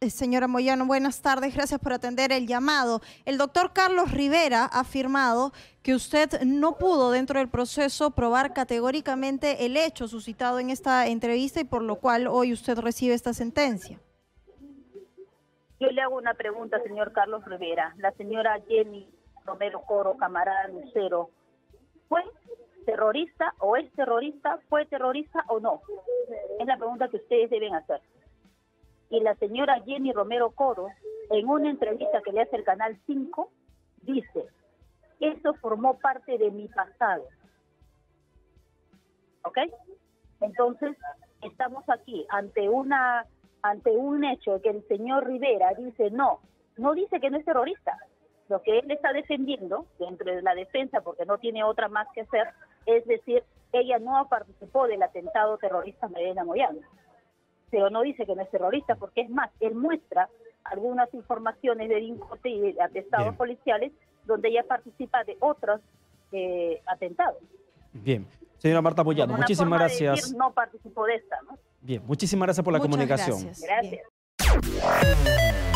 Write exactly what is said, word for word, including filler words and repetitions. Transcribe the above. Señora Moyano, buenas tardes, gracias por atender el llamado. El doctor Carlos Rivera ha afirmado que usted no pudo dentro del proceso probar categóricamente el hecho suscitado en esta entrevista y por lo cual hoy usted recibe esta sentencia. Yo le hago una pregunta, señor Carlos Rivera. La señora Jenny Romero Coro, camarada Lucero, ¿fue terrorista o es terrorista? ¿Fue terrorista o no? Es la pregunta que ustedes deben hacer. Y la señora Jenny Romero Coro, en una entrevista que le hace el Canal cinco, dice, eso formó parte de mi pasado. ¿Ok? Entonces, estamos aquí ante una ante un hecho que el señor Rivera dice, no, no dice que no es terrorista. Lo que él está defendiendo, dentro de la defensa, porque no tiene otra más que hacer, es decir, ella no participó del atentado terrorista Martha Moyano. Pero no dice que no es terrorista, porque es más, él muestra algunas informaciones de DINCOTE y de atestados policiales donde ella participa de otros eh, atentados. Bien. Señora Martha Moyano, una muchísimas forma gracias. De decir, no participó de esta, ¿no? Bien, muchísimas gracias por la Muchas comunicación. Gracias. Gracias. Bien.